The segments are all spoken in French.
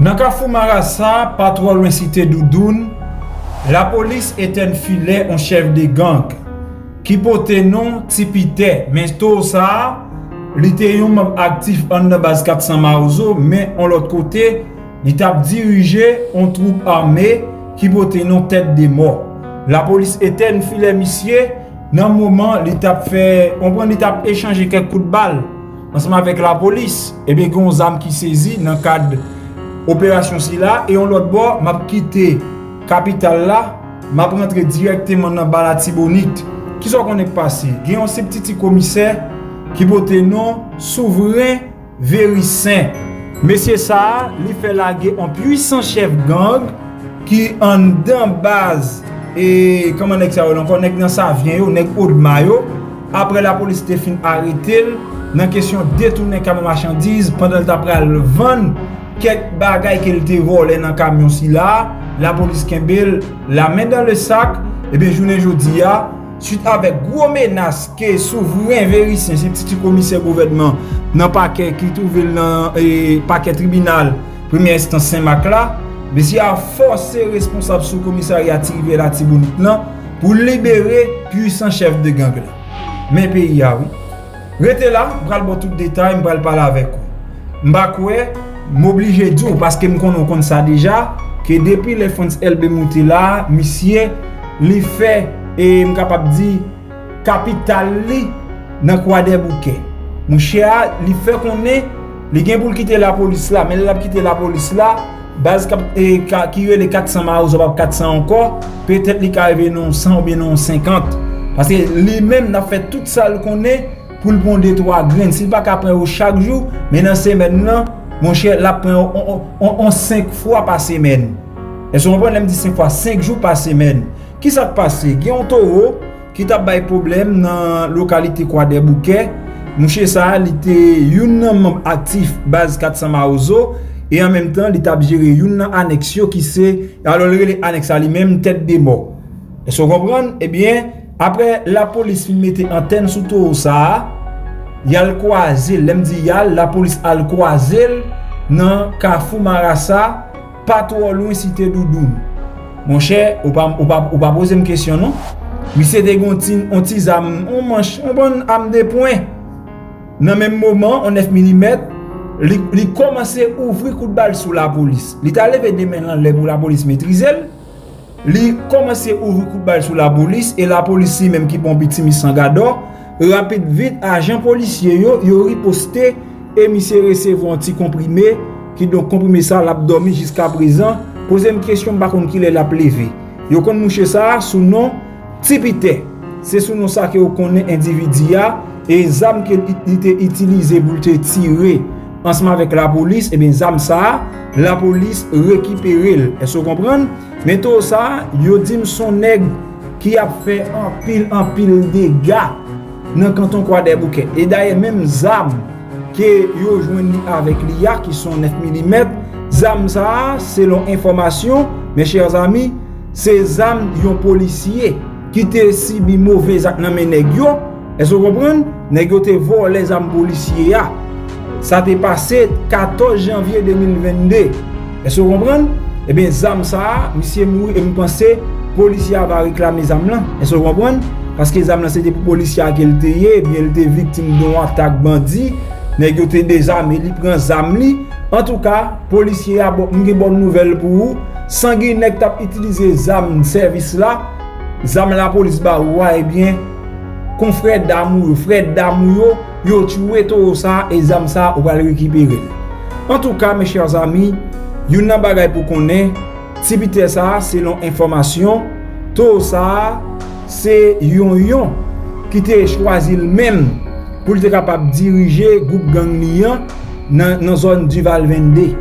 Dans le Fumarasa, pas trop loin cité Doudoun, la police était un filet en chef de gang qui portait nom Tipite, mais tout ça, il était actif en la base 400 Mawozo, mais en l'autre côté, il était dirigé en troupe armée qui portait nom tête des morts. La police était un filet missier. Dans le moment, il a échangé quelques coups de balle ensemble avec la police. Et bien, il y a des armes qui saisissent dans le cadre de l'opération. Et on l'autre bord, je vais quitter la capitale là, je vais rentrer directement dans Bala Tibonite. Qui est-ce qu'on est passé? Il y a un petit commissaire qui porte nom souverain Vérissin. Monsieur ça, il fait la guerre en puissant chef gang qui est en base. Et comment est-ce que ça vient? On est au maillot. Après la police est fin arrêté. Dans la question de détourner le camion marchandise, pendant que le vendre, quelques bagailles qu'elle était volé dans le camion si là, la police Kimbel la met dans le sac. Et bien, journée Jodia, suite avec gros menace que souverain Vérissin, c'est petit commissaire gouvernement, dans le paquet qui trouve dans le paquet tribunal, première instance Saint-Marc là. Mais si a forcé responsable sous commissariat Thierry Véla Thibonite pour libérer puissant chef de gang là. Mais pays a oui. Restez là, bral bon tout détail, bral parler avec vous. M'bakoué m'obliger dou parce que m'konnons ça déjà que depuis les fonds LB monté là, monsieur li fait et m'capable di capital li nan kwa des bouquets. Mon cher, li fait qu'on est li gen pour quitter la police là, mais il a quitté la police là. Base qui est les 400 Mawozo, 400 encore, peut-être qu'il arrive non 100 ou bien non 50. Parce que lui-même n'a fait tout ça qu'on est pour le bon des trois graines. Si pas qu'après chaque jour, mais dans semaine, mon cher, la on 5 fois par semaine. Et son bon, elle me dit 5 fois, 5 jours par semaine. Qui ça passe? Il y a un taureau qui a des problèmes dans la localité des bouquets. Mon cher, ça, il était un membre actif, base 400 Mawozo. Et en même temps, l'État géré une annexe qui c'est alors les annexes à lui-même tête des morts. Et si vous comprenez, eh bien, après la police mettait antenne sous tout ça, il y a le croisé, l'aime dit la police a le croisé dans Fumarasa, pas trop loin cité Doudoun. Mon cher, on pas poser une question non? Mais c'est des gontines, on tise on mange, on bonne âme des points. Dans le même moment, en 9 mm. Il commençait à ouvrir coup de balle sur la police. Il a levé des mains pour la police maîtriser. Il commençait à ouvrir coup de balle sur la police. Et la police, même qui bon petit misangado, rapide vite, agent policier, il a riposté et il a recevé un petit comprimé qui donc comprimé ça l'abdomen jusqu'à présent. Posez une question, par contre, qui l'a plevé. Il a connu ça sous nom Tipite. C'est sous nom ça que vous connaissez individu et les armes qu'il a utilisées pour tirer. Ensemble avec la police, et bien, ça, la police récupère. Est-ce que vous comprenez? Mais tout ça, yo dit son nègre qui a fait en pile des gars dans le canton des bouquets. Et d'ailleurs, même ZAM qui yo joint avec l'IA qui sont 9 mm, ZAM ça, selon information, mes chers amis, c'est ZAM yon policier qui te subi mauvais acte dans mes nègres. Est-ce que vous comprenez? Nègre te vole les ZAM policiers. Ça t'est passé 14 janvier 2022. Est-ce que vous comprenez? Eh bien, ZAM ça, monsieur Mouri, et vous pensez, policier va réclamer ZAM là. Est-ce que vous comprenez? Parce que ZAM là, c'était pour policier qui était, bien, il était victime d'une attaque bandit, négocier des armes, il prend ZAM li. En tout cas, policier a une bonne nouvelle pour vous. Sans qu'il n'ait pas utilisé ZAM service là, ZAM la police, bah, ouais, eh bien, confrère d'amour, frère d'amour, yo tué tout ça et zam ça on va le récupérer. En tout cas, mes chers amis, yon nan bagay pour connaître, Tipite ça selon information, tout ça c'est Yon Yon qui te choisi le même pour être capable de diriger groupe ganglian dans zone du Val 22.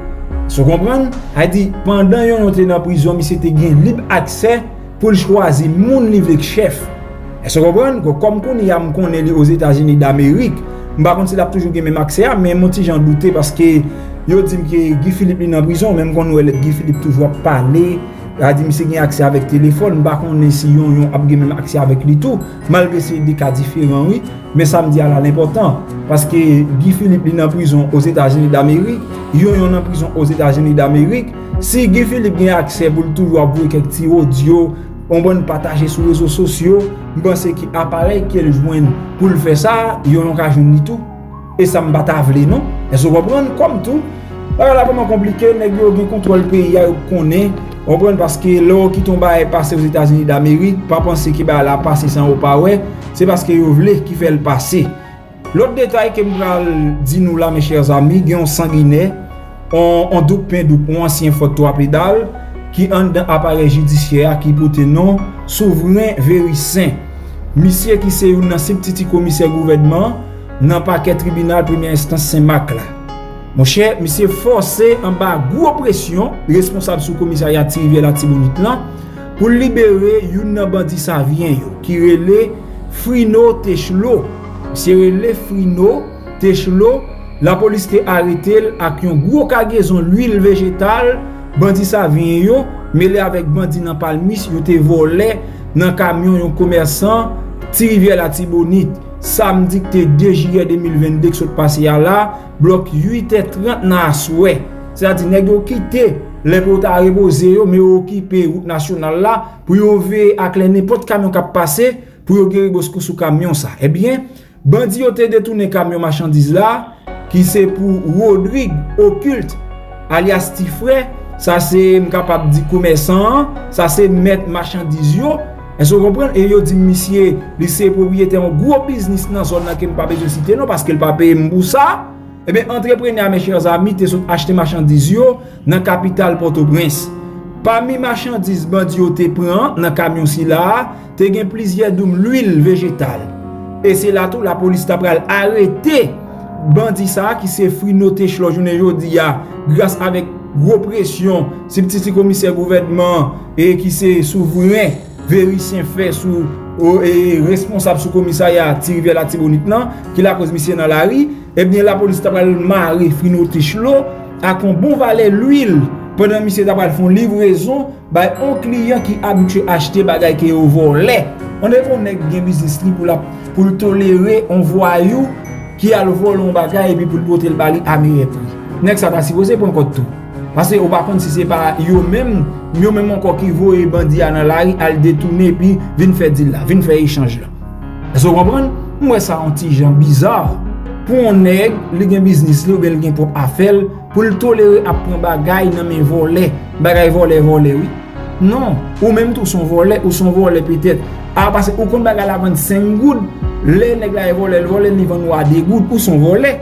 Vous comprenez? A dit pendant yon était dans prison, mais c'était gain libre accès pour choisir moun livre chef. Est-ce que vous comprenez? Comme qu'on y a m'connaît aux États-Unis d'Amérique, par contre, il a toujours eu même accès, mais mon petit j'en doutais parce que yo dit que Guy Philippe est en prison, même quand nous Guy Philippe toujours parlé, a dit monsieur a accès avec téléphone, par contre si yon a même accès avec lui tout, malgré c'est des cas différents oui, mais ça me dit là l'important parce que Guy Philippe est en prison aux États-Unis d'Amérique, Yon Yon en prison aux États-Unis d'Amérique. Si Guy Philippe a accès pour toujours avoir quelques petits audio, on va partager sur les réseaux sociaux, bon c'est qui appareil qui le joint pour le faire ça, Yon a joindre tout et ça me batavle non, et se reprendre comme tout. Alors là vraiment compliqué, nèg yo gen contrôle pays yo connaît. On prend parce que l'eau qui tombe est passé aux États-Unis d'Amérique, pas penser qu'il va la passer sans au pas ouais, c'est parce que vous voulez qui fait le passer. L'autre détail que me dit nous là mes chers amis, il y a un sanguinaire en double pain double ancien photo à pédale qui en dans appareil judiciaire qui porte nom souverain Vérissin. Monsieur qui c'est un ancien petit commissaire gouvernement dans parquet tribunal première instance Saint-Marc là. Mon cher, monsieur forcé en bas gros pression, responsable sous commissariat Thierry Véla Thibonite là, pour libérer yon bandit sa vient yo, qui relè Frino Teshlo. Monsieur relè Frino Teshlo, la police te arrêté avec yon gros cargaison l'huile végétale, bandit sa vient yo, mêlé avec bandit nan palmis, yo te volé nan camion yon commerçant Thierry Véla Thibonite. Samedi 2 juillet 2022 qui s'est passé là, bloc 8h30 na souhait. C'est-à-dire nèg yo quitté les portes à reposer mais occupé route nationale là pour yo veiller à n'importe camion qui passé pour yo guérir bosco sous camion ça. Eh bien, bandi yo té détourné camion marchandise là qui c'est pour Rodrigue Occulte alias Tiffre, ça c'est capable dit commerçant, ça c'est mettre marchandise yo. Et se comprend et yo dit monsieur, lycée propriétaire un gros business dans zone là que me pas besoin citer non parce qu'il pas payer pour ça. Et bien entrepreneur mes chers amis, te sont acheter marchandises yo dans capitale Port-au-Prince. Parmi marchandises bandi yo te prend dans camion si là, te gen plusieurs doum l'huile végétale. Et c'est là tout la police t'a pral arrêter bandi ça qui s'est Frino Teshlo journée Jodia grâce avec gros pression, c'est petit commissaire gouvernement et qui c'est souverain Vérisien fait sous responsable sous commissariat Thierry Véla Thibonite qui la cause monsieur dans la rue, et bien la police t'a maré Frino Teshlo a qu'on bon valet l'huile pendant monsieur t'a font livraison par un client qui habitué acheter bagay qui au volé. On est on gain business li pour tolérer on voyou qui a le volon bagay et puis pour porter le bali à meilleur prix. Nèg ça va supposer pour encore tout. Parce que par contre si c'est pas yo même encore qui voit et bandi dans la rue al détourner puis vinn faire deal là, vinn faire échange là. Vous comprenez? Moi ça un petit gens bizarre pour un nèg, li gen business li ou bien li gen propre affaire pour le tolérer à prendre bagay dans mes volets, bagay volé oui. Non, ou même tout son volet peut-être. Ah parce que ou kon bagay la 25 goud, les nèg la volé ni vendre à 2 goud pour son volet.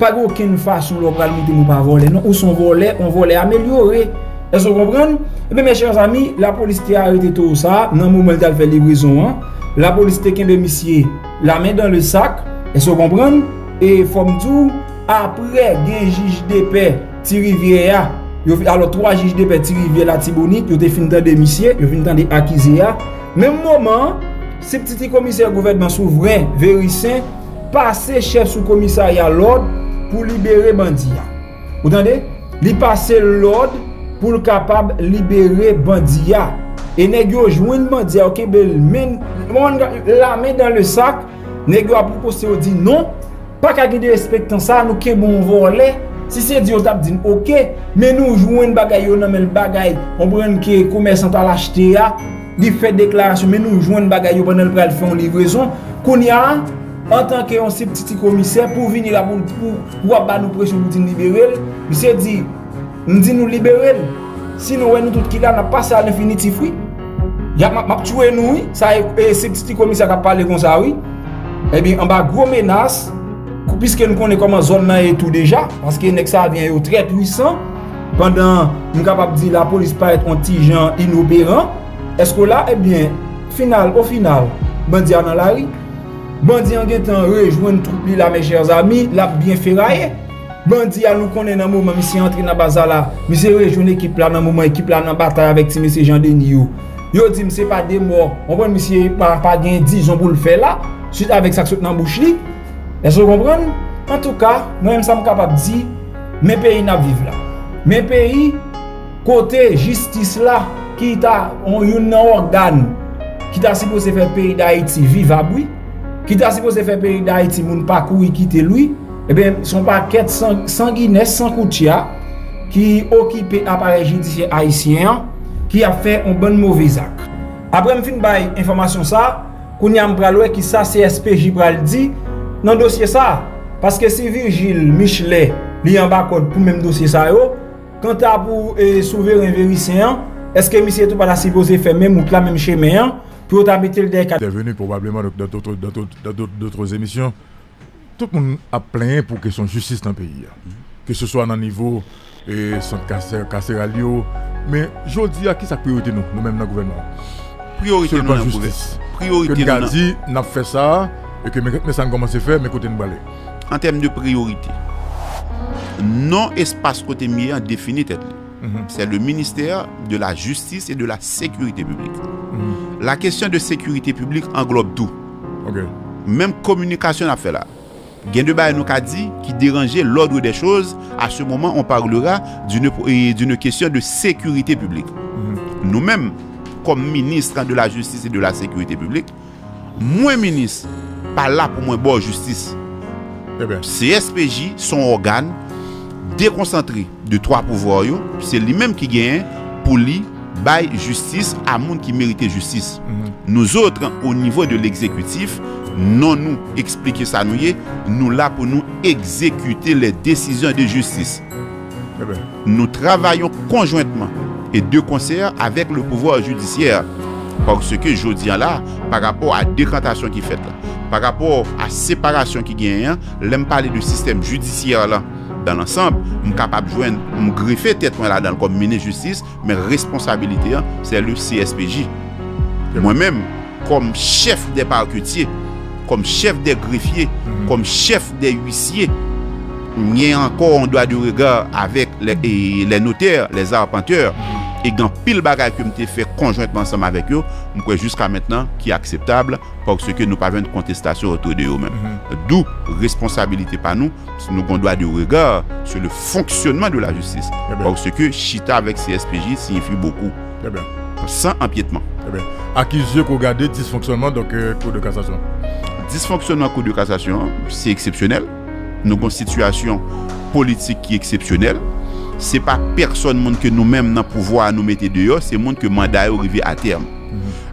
Pas aucune façon l'on va nous pas voler non ou son volet on volet amélioré. Est-ce que vous comprenez? Eh bien mes chers amis, la police a arrêté tout ça dans le moment où elle fait livraison hein? La police a qu'un monsieur la main dans le sac. Est-ce que vous comprenez? Et comme tout après un juge de paix Thierry Véla, alors 3 juges de paix Thierry Véla Thibonite ils ont fini de monsieur, ils ont fini de acquiser même moment ce petit commissaire gouvernement souverain Vérissin passé chef sous commissariat l'ordre pour libérer bandit. Vous entendez? Li passer l'ordre pour capable libérer bandit. Et nèg yo joindre bandit OK bel men la main dans le sac, nèg yo a proposé ou dit non, pas ka gade respectant ça nous ke bon voler. Si c'est dit on t'a dit OK, mais nous joindre bagay yo nan men bagay, on prend que commerçant t'a l'acheter a, li fait déclaration mais nous joindre bagay yo pendant le pral faire livraison, kounya en tant que petit commissaire pour venir là pour nous pression pour nous libérer, monsieur dit nous libérer sinon nous tout qui là n'a pas ça à l'infinitif oui. Il m'a tué nous oui, ça c'est petit commissaire qui a parlé comme ça oui. Eh bien en bas gros menace puisque nous connaissons comment zone là et tout déjà parce que nèg ça vient très puissant pendant nous capable dire la police paraît un petit gens inopérant. Est-ce que là eh bien au final bandi dans la rue. Bandi en guetant rejoint troupe là mes chers amis, l'a bien ferraillé. Bandi a nous connaît dans moment monsieur entré dans bazar là, monsieur rejoint équipe là dans moment équipe là dans bataille avec si monsieur Jean Denio. Yo dit c'est pas des morts. On prend monsieur pas gain 10 on pour le faire là, suite avec ça saute dans bouche li. Est-ce que vous comprenez? En tout cas, moi même ça me capable dire mes pays n'a vivre là. Mes pays côté justice là qui t'a un organe qui t'a supposé faire pays d'Haïti vivable, qui t'a supposé faire pays d'Haïti moun pa kouri quitter lui, et bien son paquet sanguinaire sans coutia qui occupe appareil judiciaire haïtien qui a fait un bon mauvais acte. Après me fin bay information ça, kounya m pral wè ki ça CSP Gibral dit dans dossier ça, parce que si Virgile Michelet li en bas code pour même dossier ça yo, quant à pour souverain véricien, est-ce que monsieur tout pas la supposé faire même ou la même chemin pour ta mettre le deck. Il est venu probablement dans d'autres émissions. Tout le monde a plaint pour que son justice dans le pays. Que ce soit dans le niveau carcéralio, mais Jodia à qui ça priorité nous, nous-mêmes dans le gouvernement. Priorité nous la justice. Priorité nous. Dit n'a fait ça et que mais ça commence à faire mais côté nous balai. En termes de priorité, non espace côté mieux défini tête. C'est le ministère de la Justice et de la Sécurité publique. La question de sécurité publique englobe tout. Okay. Même communication a fait là. Gendeba nous a dit qui dérangeait l'ordre des choses. À ce moment, on parlera d'une question de sécurité publique. Nous-mêmes, comme ministre de la Justice et de la Sécurité publique, moi, ministre, pas là pour moi, bon justice. Eh bien. CSPJ, son organe, déconcentré de trois pouvoirs, c'est lui-même qui gagne pour lui bail justice à monde qui méritait justice. Nous autres, au niveau de l'exécutif, non nous expliquer ça nous là pour nous exécuter les décisions de justice. Nous travaillons conjointement et de concert avec le pouvoir judiciaire. Parce que je dis là, par rapport à la décantation qui fait là, par rapport à la séparation qui gagne, l'aime parler du système judiciaire là. Dans l'ensemble, je suis capable de joindre, je greffer tête là dans comme ministre de justice, mais responsabilité, c'est le CSPJ. Moi-même, comme chef des parquetiers, comme chef des greffiers, comme chef des huissiers, j'ai encore un droit de regard avec les notaires, les arpenteurs, et dans pile bagage que je fait conjointement ensemble avec eux, je crois jusqu'à maintenant qui est acceptable parce que nous n'avons pas de contestation autour de eux-mêmes. D'où responsabilité par nous, nous avons droit de regard sur le fonctionnement de la justice. Parce que chita avec CSPJ signifie beaucoup. Sans empiètement. À qui je regarde dysfonctionnement donc Cour de cassation. Dysfonctionnement Cour de cassation, c'est exceptionnel. Nous avons une situation politique qui est exceptionnelle. Ce n'est pas personne que nous-mêmes dans le pouvoir nous mettre dehors, c'est le monde que le mandat est arrivé à terme.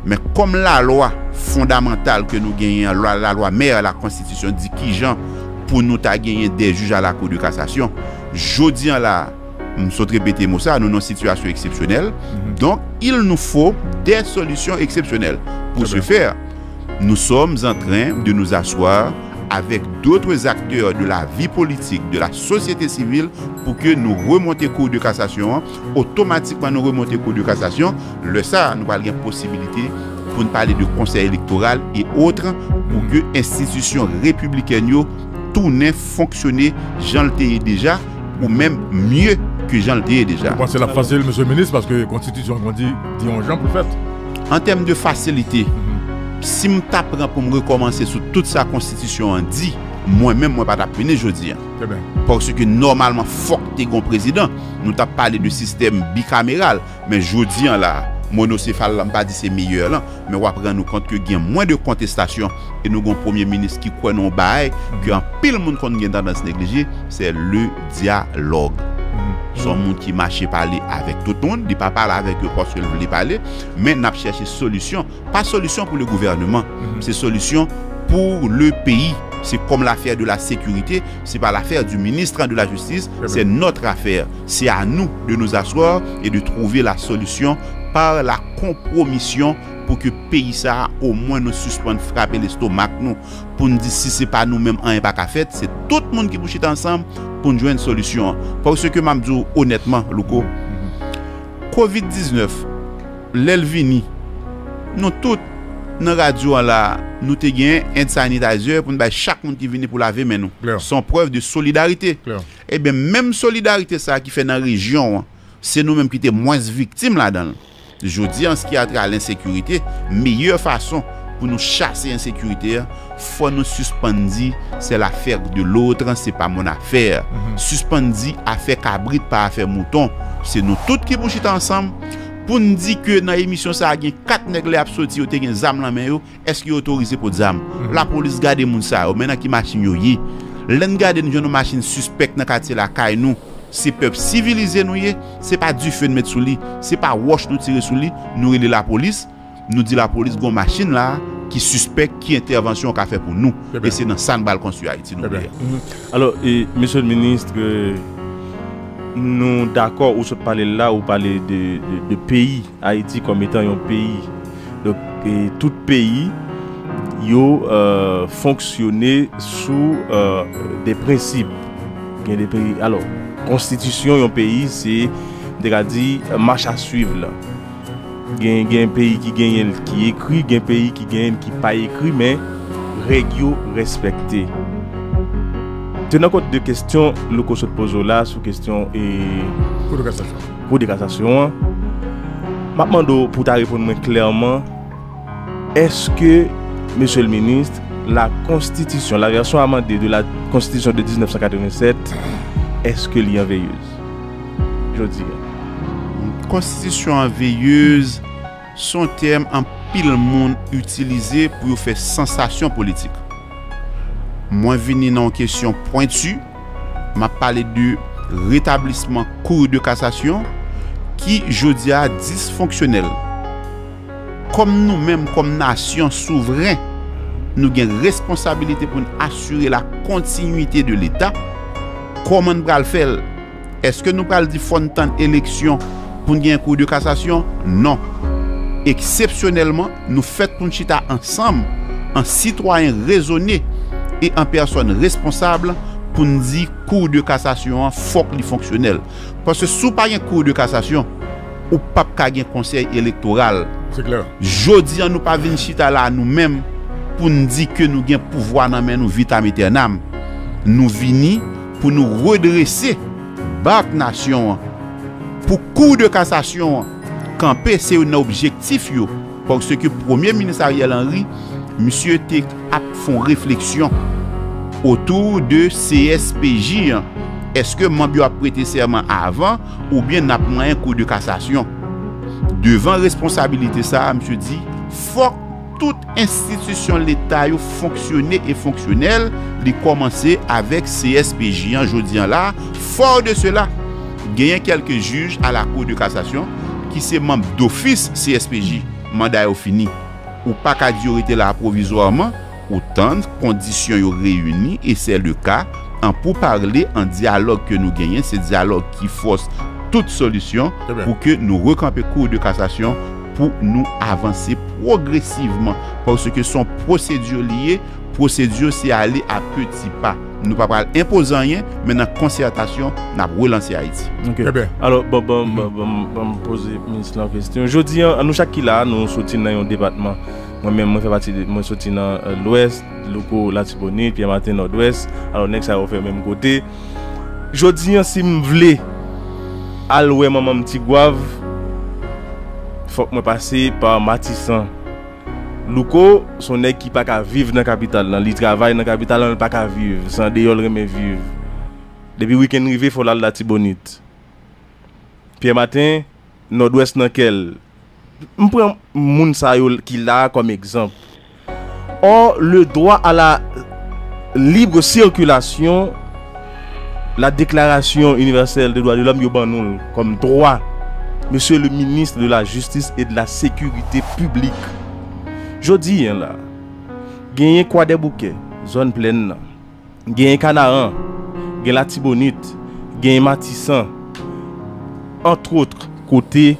Mais comme la loi fondamentale que nous gagnons, la loi mère, la constitution dit qui gens pour nous gagner des juges à la Cour de cassation, je dis là, nous répéter ça, nous avons une situation exceptionnelle. Donc, il nous faut des solutions exceptionnelles. Pour ce faire, nous sommes en train de nous asseoir avec d'autres acteurs de la vie politique, de la société civile, pour que nous remontions Cour de cassation, automatiquement nous remontions Cour de cassation, le ça, nous avons une possibilité pour nous parler de conseil électoral et autres, pour que l'institution républicaine tourne, fonctionne, j'en l'ai déjà, ou même mieux que j'en l'ai déjà. C'est la facile, monsieur le ministre, parce que la constitution, on dit, on gens pour faire. En termes de facilité, si je t'apprends pour me recommencer sur toute sa constitution, on dit, moi-même, je ne vais pas t'apprendre aujourd'hui. Parce que normalement, fort t'es grand président, nous t'as parlé de système bicaméral, mais je dis là, monocéphale, je ne vais pas dire c'est meilleur, là, mais on va prendre compte qu'il y a moins de contestations et nous avons un premier ministre qui croit non bail, que en pile le monde qu'on a tendance à négliger, c'est le dialogue. Son monde qui marche parler avec tout le monde, il ne parle pas avec eux parce qu'ils veulent parler, mais n'a cherché solution. Pas solution pour le gouvernement, c'est solution pour le pays. C'est comme l'affaire de la sécurité, c'est pas l'affaire du ministre de la Justice, c'est notre affaire. C'est à nous de nous asseoir et de trouver la solution par la compromission pour que le pays ça au moins nous suspende frapper l'estomac nous pour nous dire si c'est pas nous-mêmes on n'est pas qu'à faire, c'est tout le monde qui bouge ensemble pour nous jouer une solution. Parce que Mamdou, honnêtement, Louko, Covid-19, l'Elvini, nous tous, dans la radio, là, nous avons un sanitaire pour chaque monde qui vient pour laver maintenant. Sans preuve de solidarité. Et bien, même solidarité, ça qui fait dans la région, c'est nous-mêmes qui sommes moins victimes là-dedans. Je dis, en ce qui a trait à l'insécurité, meilleure façon pour nous chasser l'insécurité, faut nous suspendre, c'est l'affaire de l'autre, c'est pas mon affaire. Suspendre, affaire cabrit, pas affaire mouton. c'est nous tous qui bouchons ensemble pour nous dire que dans l'émission ça a 4 nègres qui sont sortis, qui ont des armes dans la main. Est-ce qu'ils sont autorisés pour des armes? La police garde les gens, maintenant qui machine yo. L'en garde nous une machine suspecte dans le quartier la CAI nous. C'est peuple civilisé nous, c'est pas du feu de mettre sous lui, c'est pas wash nous tirer sous lui, nous relais la police, nous dit la police gon machine là qui suspecte qui intervention qu'a fait pour nous et c'est dans Sanbal qu'on sur Haïti nous. Alors et, monsieur le ministre nous d'accord ou se parler là ou parler de pays Haïti comme étant un pays. Donc et, tout pays yo fonctionner sous des principes. Il y a des pays alors constitution d'un pays c'est de marche à suivre là. Il y a un pays qui écrit, il y a un pays qui gagne qui pas écrit mais régio respecté. Tenant compte de questions le qu'on se pose là sous question et pour de cassation. Maintenant pour ta répondre clairement est-ce que monsieur le ministre la constitution la version amendée de la constitution de 1987 est-ce que l'y en veilleuse? Je dis. Constitution en veilleuse, son terme en pile monde utilisé pour faire sensation politique. Moi, venu dans une question pointue, m'a parlé du rétablissement cour de cassation qui, Jodia, dysfonctionnel. Comme nous-mêmes, comme nation souveraine, nous avons responsabilité pour assurer la continuité de l'État. Comment nous allons faire? Est-ce que nous allons dire qu'il y a une élection pour nous avoir un cours de cassation? Non. Exceptionnellement, nous faisons une chita ensemble, en citoyen raisonné et en personne responsable pour nous dire que le cours de cassation est fonctionnel. Parce que si nous n'avons pas un cours de cassation, ou pas un conseil électoral. C'est clair. Jodi, nous pas venir chita là nous-mêmes pour nous dire que nous avons un pouvoir dans nous vitam aeternam. Nous venons pour nous redresser bac nation pour cours de cassation camper c'est un objectif yo parce que premier ministre Ariel Henry monsieur Tek a font réflexion autour de CSPJ. Est-ce que Mambio a prêté serment avant ou bien n'a pas un cours de cassation devant responsabilité ça monsieur dit faut toute institution de l'État fonctionner et fonctionnelle, les commencer avec CSPJ en jodi là. Fort de cela, il y a quelques juges à la Cour de cassation qui sont membres d'office CSPJ. Mandat est fini. Ou pas qu'à durer là provisoirement, autant de conditions réunies et c'est le cas. En pour parler en dialogue que nous gagnons, c'est dialogue qui force toute solution pour que nous recampions Cour de cassation pour nous avancer progressivement parce que son procédure liée, procédure c'est aller à petits pas. Nous ne pouvons pas imposer rien, mais dans la concertation, nous avons relancé Haïti. Okay. Eh bien. Alors, bon, poser ministre la question. Je dis, nous chaque là, nous sortons dans un département. Moi-même, je fais partie de moi sorti dans l'Ouest, locaux Latibonit, puis matin Nord-Ouest. Alors, next, ça va faire même côté. Je dis, si je veux allouer maman Tiguave, faut que je passe par Martissant. Louko, son nèg qui pas qu'à vivre dans la capitale. Il travaille dans la capitale, il pas qu'à vivre. Sans déyol, il vivre. Depuis le week-end arrivé, il faut aller à Latibonite. Puis matin, Nord-Ouest dans quel. Je prends moun sa yo qui l'a comme exemple. Or, le droit à la libre circulation, la déclaration universelle des droits de l'homme, il comme droit. Monsieur le ministre de la Justice et de la Sécurité publique. Je dis là, gagner quoi des bouquets, zone pleine, gagner Canaran, gagner Latibonite, gagner Martissant, entre autres côté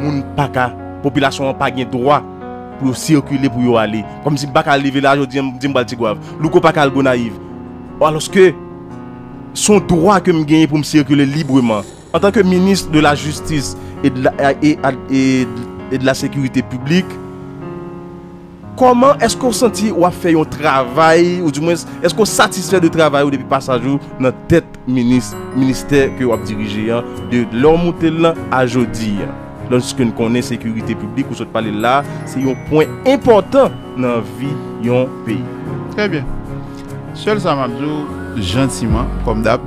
moun paka, population n'a pas de droit pour circuler pour aller. Comme si baka lever là, je dis m'bal Tiguave, louko paka l'go naïve. Alors que son droit que me gagne pour me circuler librement. En tant que ministre de la Justice et de la Sécurité publique, comment est-ce qu'on sentit ou a fait un travail, ou du moins, est-ce qu'on satisfait du travail ou depuis passage dans la tête ministère que vous avez dirigé, de l'homme à Jodia? Lorsque nous connaissons la sécurité publique, ou ce parler là, c'est un point important dans la vie d'un pays. Très bien. Seul Samabdou, gentiment, comme d'hab,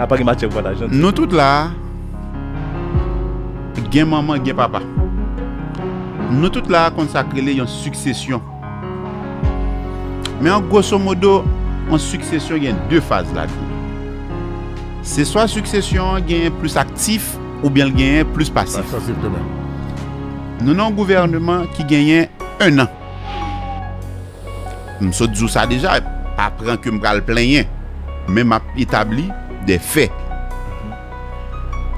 n'a pas de match pour la jeune. Nous tous là, gen maman, gen papa. Nous tous là consacrés les une succession. Mais en grosso modo, en succession, il y a deux phases là. C'est soit succession gain plus actif ou bien gain plus passif. Nous avons un gouvernement qui gagne 1 an. Je dis ça déjà, après que je me plains, mais je établi des faits.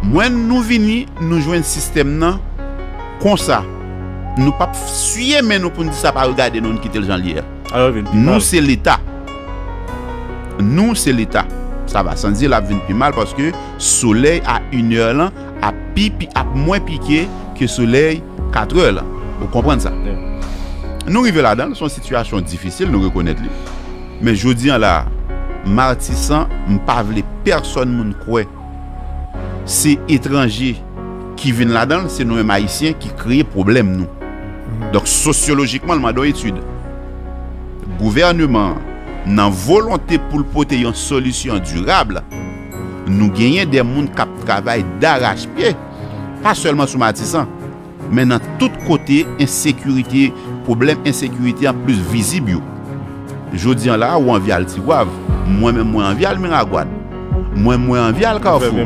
Moi, nous venons, nous jouons un système comme ça. Nous ne pouvons pas suivre, mais nous ne pouvons pas regarder nous quitter les gens liés. Nous, c'est l'État. Nous, c'est l'État. Ça va sans dire la vie plus mal parce que le soleil à 1 heure là, a moins piqué que le soleil 4 heures là. Vous comprenez ça? Oui. Nous arrivons là-dedans, nous sommes en situation difficile, nous reconnaissons. Mais je dis là, Martissant, je ne veux personne ne croit. C'est étrangers qui viennent là-dedans, c'est nous-mêmes haïtiens qui créent problème nous. Donc sociologiquement, nous avons étude. Le gouvernement dans volonté pour porter une solution durable, nous gagnons des gens qui travaillent d'arrache-pied, pas seulement sur Martissant, mais dans tout côté insécurité, problème insécurité en plus visible. Je dis là, ou envie le Tiguave, moi-même, moi envie le Miragouad, moi envie le Carrefour,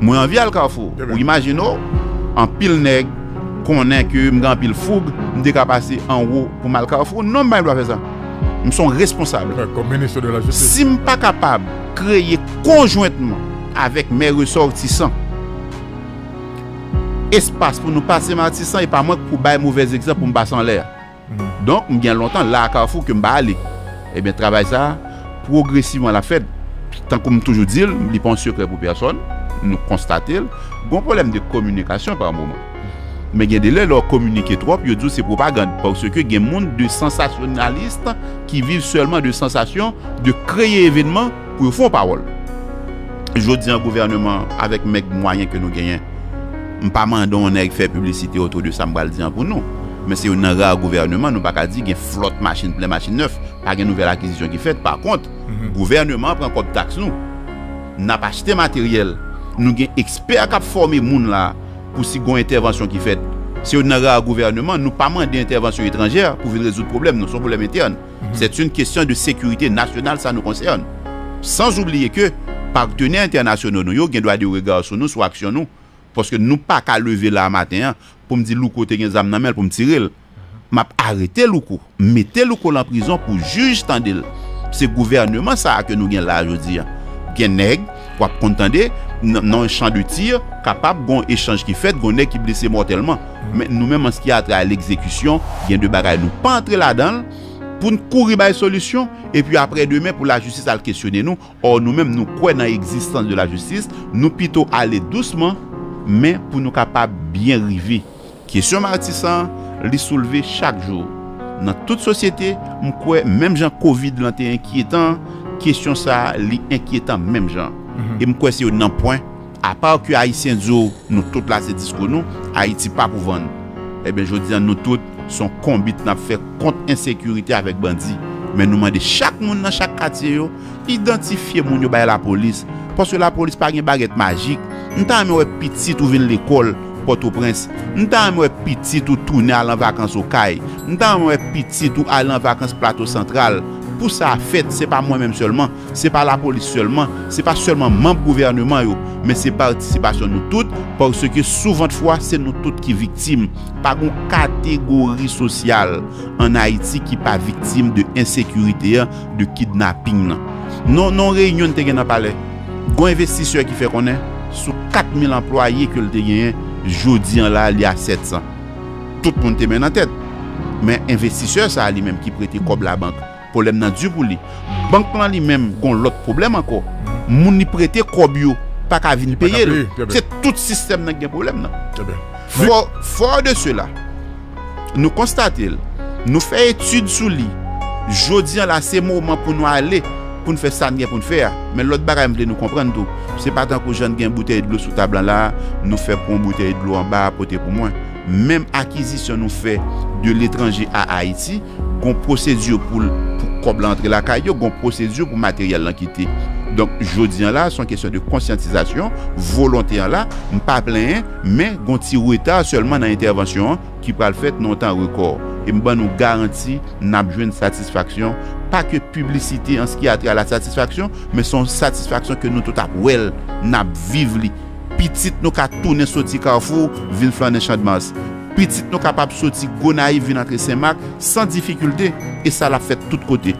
moi envie le Carrefour. Ou imaginons, en pile nègre, qu'on est que m'en pile fougue, m'dé passer en haut pour mal Carrefour, non, mais je dois faire ça. Nous sommes responsables. Comme ministre de la Justice. Si nous ne sommes pas capables de créer conjointement avec mes ressortissants espace pour nous passer Martissant et pas moi pour bailler mauvais exemple pour me passer en l'air. Donc, il y a longtemps, là, à Carrefour, que je vais aller. Eh bien, travaille ça progressivement à la fête. Tant que je toujours dis, je ne suis pas secret pour personne. Nous constatons. Bon problème de communication par moment. Mais il y a des gens qui ont communiqué trop, ils disent que c'est propagande. Parce que il y a des gens de sensationnalistes qui vivent seulement de sensations, de créer événements pour faire parole. Je dis au gouvernement, avec les moyens que nous gagnons, je ne pas demander de faire publicité autour de ça, je ne dis pas pour nous. Mais c'est un rare gouvernement, nous ne pouvons pas dire qu'il y a une flotte machine, plein de machines neuves, pas de nouvelle acquisition qui est faite. Par contre, le gouvernement prend compte de taxes. Nous n'avons pas acheté matériel. Nous avons des experts qui forment les gens là. Pour si une intervention qui fait, si on a un gouvernement, nous pas demandons d'intervention étrangère pour résoudre le problème, nous sommes problème interne. C'est une question de sécurité nationale, ça nous concerne. Sans oublier que partenaires internationaux, nous avons droit de regard sur nous, sur action nous, parce que nous pas qu'à lever là matin pour me dire louko te gen zam nan men pour me tirer. M'a arrêté louko, mettez louko en prison pour juge tandil. C'est gouvernement ça que nous gagne là aujourd'hui. Gen nèg pour contenter dans un champ de tir, capable d'un échange qui fait, d'un nèg qui blessé mortellement. Mais nous-mêmes, en ce qui a trait à l'exécution, il y a deux bagailles. Nous pas entrer là-dedans pour nous courir par solution. Et puis après demain, pour la justice, à questionner nous. Or, nous-mêmes, nous croyons dans l'existence de la justice. Nous plutôt aller doucement, mais pour nous capables bien arriver. Question Martissant, les soulever chaque jour. Dans toute société, nous croyons, même gens Covid-19 qui est inquiétant, question ça, les inquiétant, même gens. Et je crois que c'est un point, à part que les Haïtiens disent, nous tous là, c'est discours, nous, Haïti pas pour vendre. Eh bien, je dis, nous tous, son combat n'a fait contre insécurité avec bandits. Mais nous demandons chaque monde dans chaque quartier, identifier les gens par la police. Parce que la police n'a pas une baguette magique. Nous avons un petit qui vient de l'école, Port-au-Prince. Nous avons un petit qui tourne à en vacances au CAI. Nous avons un petit qui allait en vacances plateau central. Pour ça, fête, c'est pas moi-même seulement, c'est pas la police seulement, c'est pas seulement membre gouvernement, mais c'est participation nous toutes, parce que souvent de fois, c'est nous toutes qui victimes. Pas une catégorie sociale en Haïti qui pas victime de insécurité, de kidnapping. Non, non, réunion te gen palais. Gon investisseur qui fait qu'on est, sous 4000 employés que le te gen, jodi en là, il y a 700. Tout le monde te met en tête. Mais investisseur, ça lui-même qui prête comme la banque. Problème dans du pour lui. Banque plan lui-même gon l'autre problème encore. Moun y prêter kobio pas qu'à venir payer. C'est tout système qui a problème là. Fort de cela, nous constatons, nous faisons étude sur lui. Jodi là c'est moment pour nous aller pour nous faire ça pour nous faire. Mais l'autre bagage nous comprendre tout. C'est pas tant que jeune gagne bouteille de l'eau sous table là, nous fait prendre bouteille de l'eau en bas porter pour moi. Même acquisition nous fait de l'étranger à Haïti, gon procédure pour l'entrée la caillou, gon procédure pour matériel l'enquêté. Donc, je dis là, c'est une question de conscientisation, volontaire là, pas plein, mais il y a un petit retard seulement dans l'intervention qui peut le faire dans un temps record. Et nous garantit que nous satisfaction, pas que publicité en ce qui a trait à la satisfaction, mais son satisfaction que nous tout à l'heure, nous vivons. Petite, nous avons tourné sur le carrefour, ville flanée champ de masse. Petite, nous sommes capables de sortir Gonaï, venir entre Saint-Marc sans difficulté. Et ça l'a fait de tous côtés.